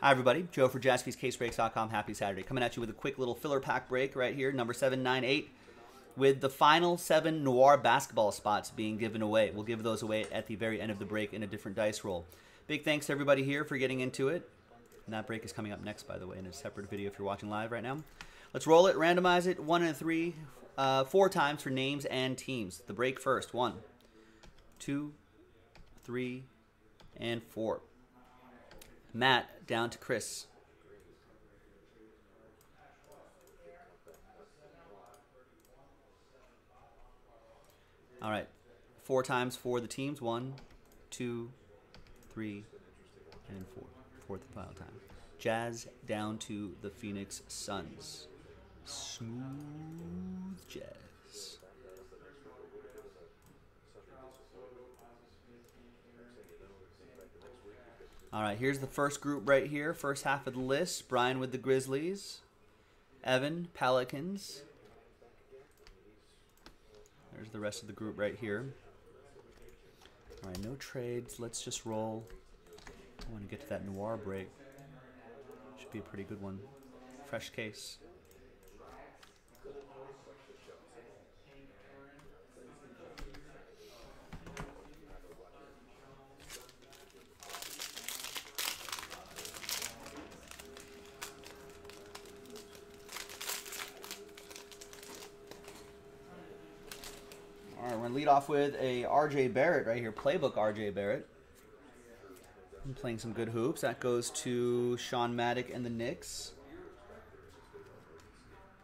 Hi, everybody. Joe for JaspysCaseBreaks.com. Happy Saturday. Coming at you with a quick little filler pack break right here, number 798, with the final 7 Noir basketball spots being given away. We'll give those away at the very end of the break in a different dice roll. Big thanks to everybody here for getting into it. And that break is coming up next, by the way, in a separate video if you're watching live right now. Let's roll it, randomize it, 1 and 3, 4 times for names and teams. The break first. 1, 2, 3, and 4. Matt, down to Chris. All right, 4 times for the teams. 1, 2, 3, and 4. Fourth and final time. Jazz, down to the Phoenix Suns. Smooth Jazz. All right, here's the first group right here. First half of the list. Brian with the Grizzlies. Evan, Pelicans. There's the rest of the group right here. All right, no trades. Let's just roll. I want to get to that Noir break. Should be a pretty good one. Fresh case. Lead off with a R.J. Barrett right here, playbook R.J. Barrett. I'm playing some good hoops. That goes to Sean Maddock and the Knicks.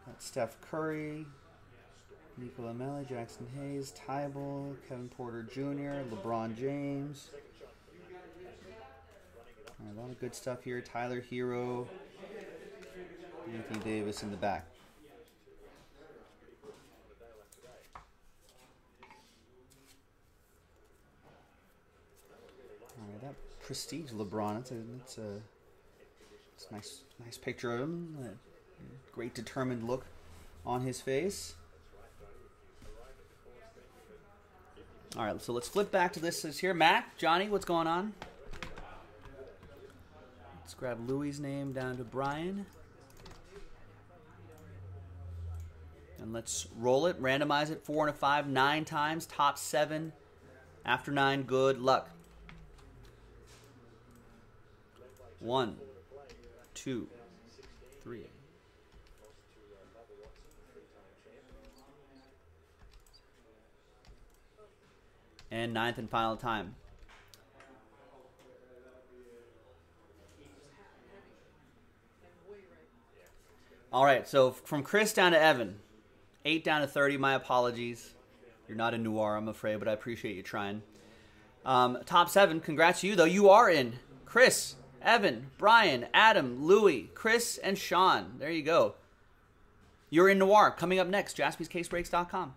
That's Steph Curry, Nicola Melli, Jackson Hayes, Tybal, Kevin Porter Jr., LeBron James. Right, a lot of good stuff here. Tyler Hero, Anthony Davis in the back. Prestige LeBron. It's a nice picture of him. A great determined look on his face. All right, so let's flip back to this. Is here Matt, Johnny? What's going on? Let's grab Louie's name down to Brian, and let's roll it. Randomize it. 4 and a 5, 9 times. Top 7. After 9, good luck. 1, 2, 3. And 9th and final time. All right, so from Chris down to Evan. 8 down to 30, my apologies. You're not in Noir, I'm afraid, but I appreciate you trying. Top 7, congrats to you, though. You are in. Chris, Evan, Brian, Adam, Louie, Chris, and Sean. There you go. You're in Noir. Coming up next, JaspysCaseBreaks.com.